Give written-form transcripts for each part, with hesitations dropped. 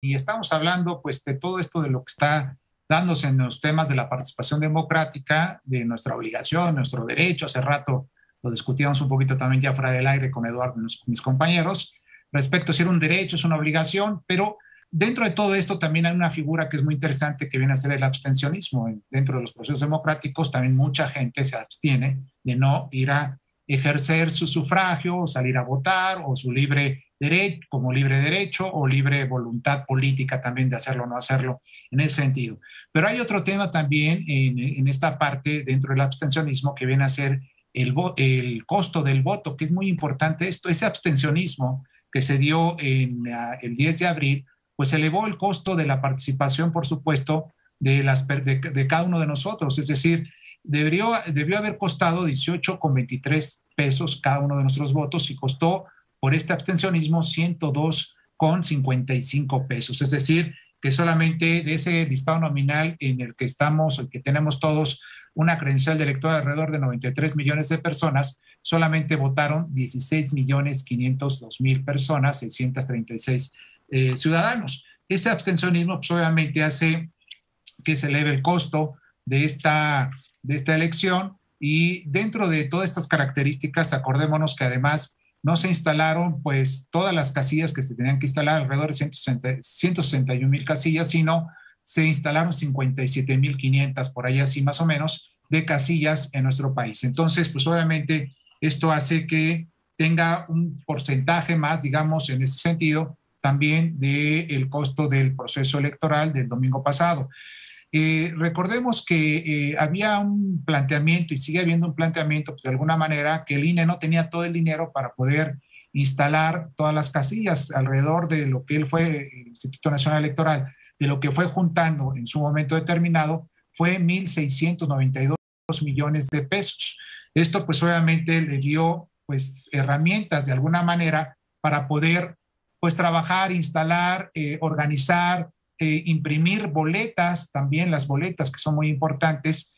Y estamos hablando pues de todo esto, de lo que está dándose en los temas de la participación democrática, de nuestra obligación, nuestro derecho. Hace rato lo discutíamos un poquito también ya fuera del aire con Eduardo y mis compañeros, respecto a si era un derecho, es una obligación, pero dentro de todo esto también hay una figura que es muy interesante que viene a ser el abstencionismo. Dentro de los procesos democráticos también mucha gente se abstiene de no ir a ejercer su sufragio, o salir a votar, o su libre derecho, como libre derecho o libre voluntad política también de hacerlo o no hacerlo en ese sentido. Pero hay otro tema también en esta parte dentro del abstencionismo que viene a ser el costo del voto, que es muy importante esto. Ese abstencionismo que se dio el 10 de abril, pues elevó el costo de la participación, por supuesto, de cada uno de nosotros. Es decir, debió haber costado 18,23 pesos cada uno de nuestros votos y costó por este abstencionismo 102,55 pesos. Es decir, que solamente de ese listado nominal en el que estamos, el que tenemos todos una credencial de elector de alrededor de 93 millones de personas, solamente votaron 16.502.000 personas, 636 ciudadanos. Ese abstencionismo pues, obviamente hace que se eleve el costo de esta elección, y dentro de todas estas características acordémonos que además no se instalaron pues todas las casillas que se tenían que instalar, alrededor de 161,000 casillas, sino se instalaron 57,500 por ahí así más o menos de casillas en nuestro país. Entonces pues obviamente esto hace que tenga un porcentaje más, digamos, en este sentido también del costo del proceso electoral del domingo pasado. Recordemos que había un planteamiento y sigue habiendo un planteamiento pues, de alguna manera que el INE no tenía todo el dinero para poder instalar todas las casillas alrededor de lo que él fue, el Instituto Nacional Electoral, de lo que fue juntando en su momento determinado, fue 1.692 millones de pesos. Esto pues obviamente le dio pues herramientas de alguna manera para poder pues trabajar, instalar, organizar, imprimir boletas, también las boletas que son muy importantes.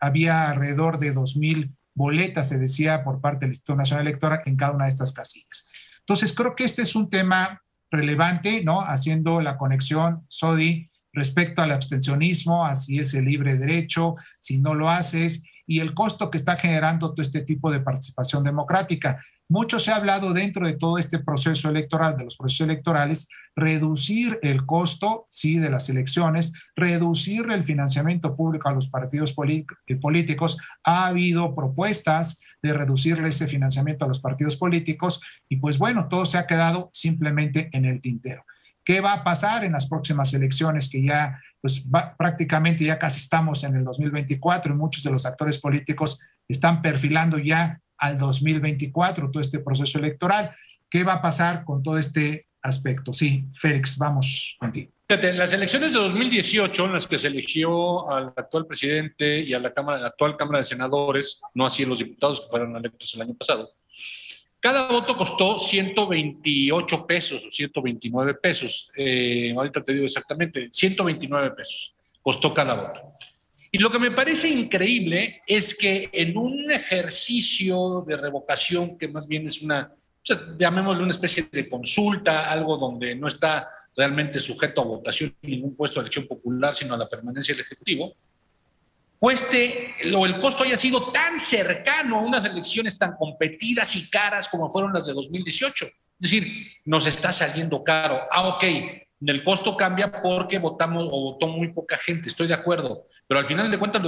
Había alrededor de 2,000 boletas, se decía, por parte del Instituto Nacional Electoral en cada una de estas casillas. Entonces, creo que este es un tema relevante, ¿no? Haciendo la conexión, Sodi, respecto al abstencionismo, así es el libre derecho, si no lo haces, y el costo que está generando todo este tipo de participación democrática. Mucho se ha hablado dentro de todo este proceso electoral, de los procesos electorales, reducir el costo, sí, de las elecciones, reducir el financiamiento público a los partidos políticos. Ha habido propuestas de reducirle ese financiamiento a los partidos políticos y pues bueno, todo se ha quedado simplemente en el tintero. ¿Qué va a pasar en las próximas elecciones que ya, pues prácticamente ya casi estamos en el 2024 y muchos de los actores políticos están perfilando ya al 2024, todo este proceso electoral? ¿Qué va a pasar con todo este aspecto? Sí, Félix, vamos contigo. En las elecciones de 2018, en las que se eligió al actual presidente y a la actual Cámara de Senadores, no así los diputados que fueron electos el año pasado, cada voto costó 128 pesos o 129 pesos. Ahorita te digo exactamente, 129 pesos costó cada voto. Y lo que me parece increíble es que en un ejercicio de revocación, que más bien es una, o sea, llamémosle una especie de consulta, algo donde no está realmente sujeto a votación ningún puesto de elección popular, sino a la permanencia del Ejecutivo, cueste o el costo haya sido tan cercano a unas elecciones tan competidas y caras como fueron las de 2018. Es decir, nos está saliendo caro. Ah, ok, el costo cambia porque votamos o votó muy poca gente, estoy de acuerdo. Pero al final de cuentas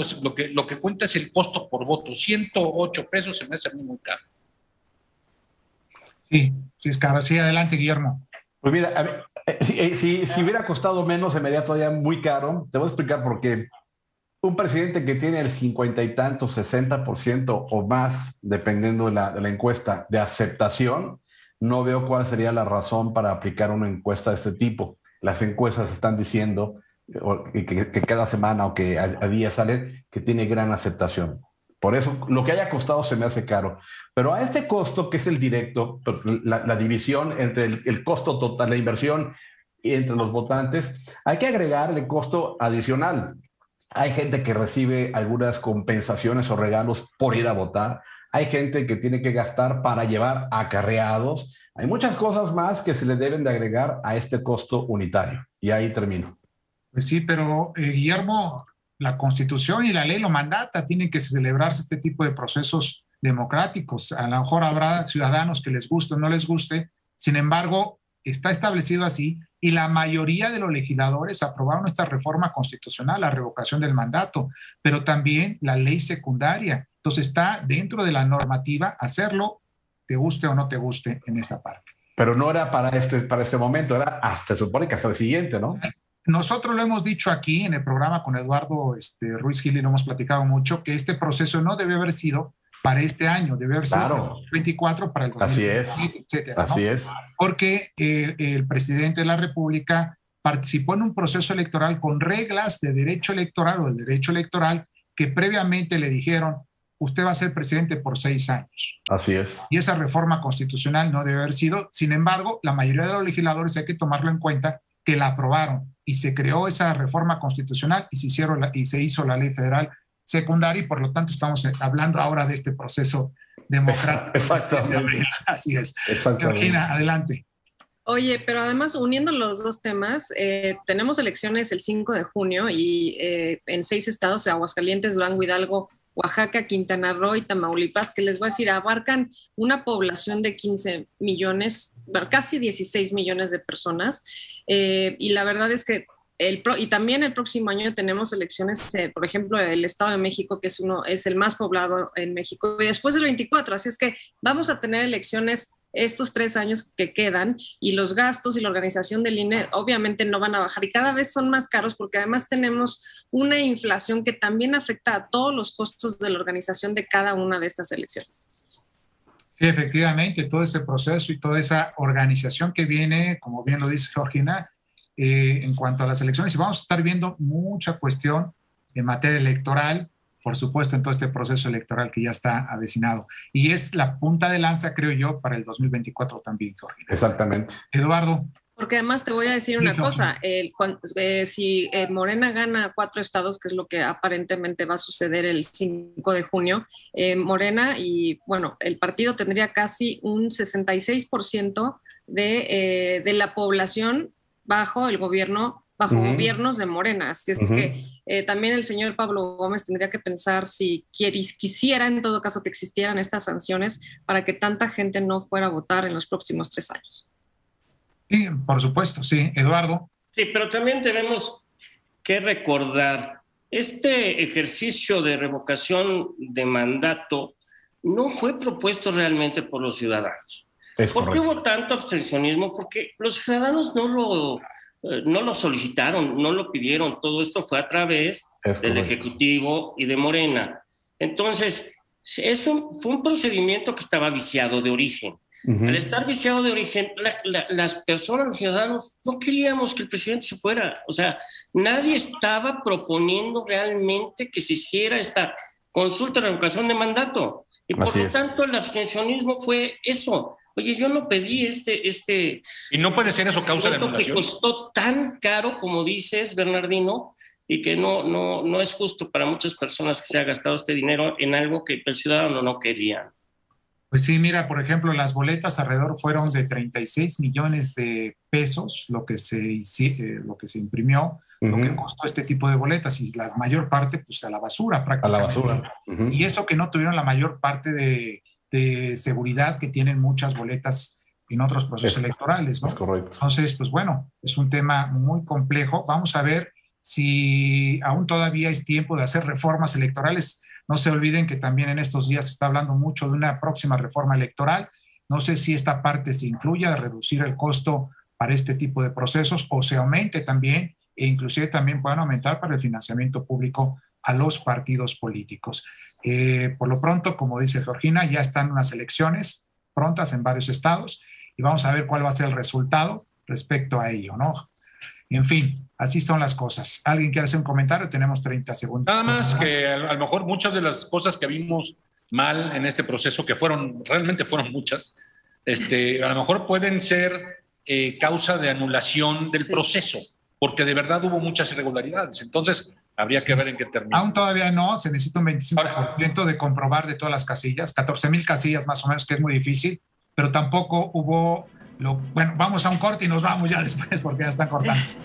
lo que cuenta es el costo por voto. 108 pesos se me hace muy caro. Sí, sí es caro. Sí, adelante, Guillermo. Pues mira, a ver, si hubiera costado menos se me haría todavía muy caro. Te voy a explicar por qué. Un presidente que tiene el 50 y tanto, 60% o más, dependiendo de la encuesta, de aceptación, no veo cuál sería la razón para aplicar una encuesta de este tipo. Las encuestas están diciendo que cada semana o que a día salen, que tiene gran aceptación. Por eso, lo que haya costado se me hace caro. Pero a este costo, que es el directo, la división entre el costo total, la inversión entre los votantes, hay que agregar el costo adicional. Hay gente que recibe algunas compensaciones o regalos por ir a votar. Hay gente que tiene que gastar para llevar acarreados. Hay muchas cosas más que se le deben de agregar a este costo unitario. Y ahí termino. Pues sí, pero Guillermo, la Constitución y la ley lo mandata. Tienen que celebrarse este tipo de procesos democráticos. A lo mejor habrá ciudadanos que les guste o no les guste. Sin embargo, está establecido así y la mayoría de los legisladores aprobaron esta reforma constitucional, la revocación del mandato, pero también la ley secundaria. Entonces está dentro de la normativa hacerlo, te guste o no te guste en esta parte. Pero no era para este momento, era hasta, se supone que hasta el siguiente, ¿no? Nosotros lo hemos dicho aquí en el programa con Eduardo Ruiz Healy, lo hemos platicado mucho, que este proceso no debe haber sido para este año, debe haber sido claro. 2024 para el 2025, así es, etcétera, así ¿no? es. Porque el presidente de la República participó en un proceso electoral con reglas de derecho electoral o el derecho electoral que previamente le dijeron, usted va a ser presidente por 6 años. Así es. Y esa reforma constitucional no debe haber sido. Sin embargo, la mayoría de los legisladores, hay que tomarlo en cuenta, que la aprobaron y se creó esa reforma constitucional y se hizo la ley federal secundaria y por lo tanto estamos hablando ahora de este proceso democrático. Exactamente. Así es. Exactamente. Georgina, adelante. Oye, pero además uniendo los dos temas, tenemos elecciones el 5 de junio y en 6 estados, Aguascalientes, Durango, Hidalgo, Oaxaca, Quintana Roo y Tamaulipas, que les voy a decir, abarcan una población de 15 millones, casi 16 millones de personas. Y la verdad es que y también el próximo año tenemos elecciones, por ejemplo, el Estado de México, que es el más poblado en México, y después del 24. Así es que vamos a tener elecciones estos 3 años que quedan, y los gastos y la organización del INE obviamente no van a bajar, y cada vez son más caros, porque además tenemos una inflación que también afecta a todos los costos de la organización de cada una de estas elecciones. Sí, efectivamente, todo ese proceso y toda esa organización que viene, como bien lo dice Georgina, en cuanto a las elecciones, y vamos a estar viendo mucha cuestión en materia electoral, por supuesto, en todo este proceso electoral que ya está avecinado. Y es la punta de lanza, creo yo, para el 2024 también, Jorge. Exactamente. Eduardo. Porque además te voy a decir una cosa. Si Morena gana 4 estados, que es lo que aparentemente va a suceder el 5 de junio, Morena y, bueno, el partido tendría casi un 66% de la población bajo el gobierno gobiernos de Morena. Así es que también el señor Pablo Gómez tendría que pensar si quisiera en todo caso que existieran estas sanciones para que tanta gente no fuera a votar en los próximos 3 años. Sí, por supuesto, sí. Eduardo. Sí, pero también tenemos que recordar, este ejercicio de revocación de mandato no fue propuesto realmente por los ciudadanos. ¿Por qué hubo tanto abstencionismo? Porque los ciudadanos no lo solicitaron, no lo pidieron. Todo esto fue a través del Ejecutivo y de Morena. Entonces, eso fue un procedimiento que estaba viciado de origen. Al estar viciado de origen, las personas, los ciudadanos, no queríamos que el presidente se fuera. O sea, nadie estaba proponiendo realmente que se hiciera esta consulta de revocación de mandato. Y por lo tanto, el abstencionismo fue eso. Oye, yo no pedí este. Y no puede ser eso causa de anulación. Que costó tan caro, como dices, Bernardino, y que no es justo para muchas personas que se ha gastado este dinero en algo que el ciudadano no quería. Pues sí, mira, por ejemplo, las boletas alrededor fueron de 36 millones de pesos, lo que se imprimió, lo que costó este tipo de boletas, y la mayor parte, pues, a la basura prácticamente. Y eso que no tuvieron la mayor parte de seguridad que tienen muchas boletas en otros procesos electorales, ¿no? Es correcto. Entonces, pues bueno, es un tema muy complejo. Vamos a ver si aún todavía es tiempo de hacer reformas electorales. No se olviden que también en estos días se está hablando mucho de una próxima reforma electoral. No sé si esta parte se incluya de reducir el costo para este tipo de procesos o se aumente también, e inclusive también puedan aumentar para el financiamiento público a los partidos políticos. Por lo pronto, como dice Georgina, ya están unas elecciones prontas en varios estados y vamos a ver cuál va a ser el resultado respecto a ello, ¿no? En fin, así son las cosas. ¿Alguien quiere hacer un comentario? Tenemos 30 segundos. Nada más que a lo mejor muchas de las cosas que vimos mal en este proceso, que realmente fueron muchas, a lo mejor pueden ser causa de anulación del proceso, porque de verdad hubo muchas irregularidades. Entonces, habría que ver en qué termina. Aún todavía no, se necesita un 25% de comprobar de todas las casillas, 14,000 casillas más o menos, que es muy difícil. pero tampoco hubo... Bueno, vamos a un corte y nos vamos ya después porque ya están cortando.